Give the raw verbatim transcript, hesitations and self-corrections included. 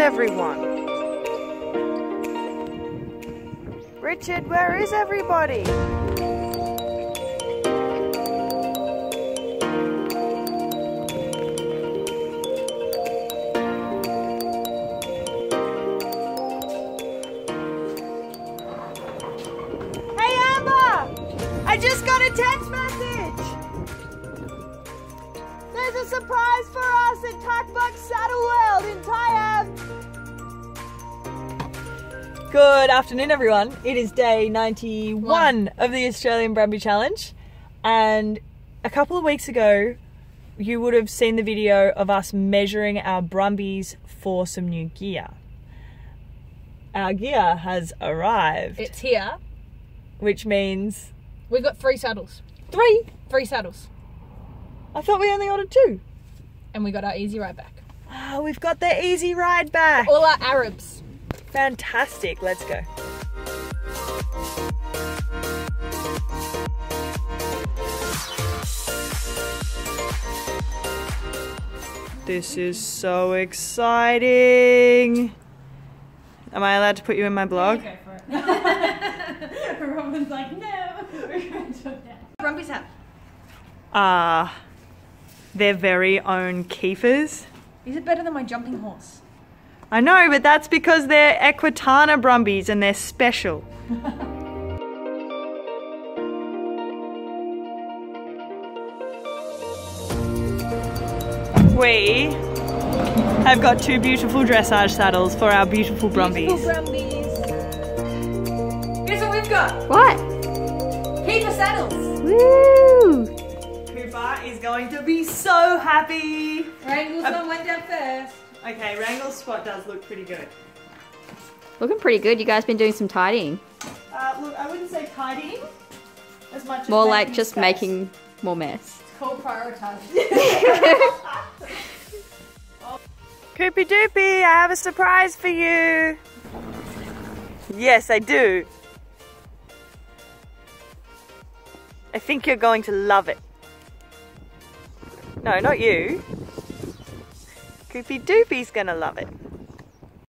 everyone? Richard, where is everybody? Surprise for us at Tackbuck Saddle World in Thai Ave. Good afternoon, everyone. It is day ninety-one One. of the Australian Brumby Challenge, and a couple of weeks ago, you would have seen the video of us measuring our Brumbies for some new gear. Our gear has arrived. It's here, which means we've got three saddles. Three, three saddles. I thought we only ordered two. And we got our easy ride back. Oh, we've got the easy ride back. All our Arabs. Fantastic, let's go. This is so exciting. Am I allowed to put you in my blog? Yeah, go for it. Robin's like, no, we're going to do that. Brumby's hat. Ah. Uh, Their very own Kieffers. Is it better than my jumping horse? I know, but that's because they're Equitana Brumbies and they're special. We have got two beautiful dressage saddles for our beautiful Brumbies. Beautiful Brumbies. Here's what we've got. What? Kieffer saddles. Woo! Cooper is going to be so happy. Wrangle's one went down first. Okay, Wrangle's spot does look pretty good. Looking pretty good. You guys been doing some tidying. Uh, look, I wouldn't say tidying as much. More as like just space. Making more mess. It's called prioritising. Coopy doopy, I have a surprise for you. Yes, I do. I think you're going to love it. No, not you. Goopy Doopy's gonna love it.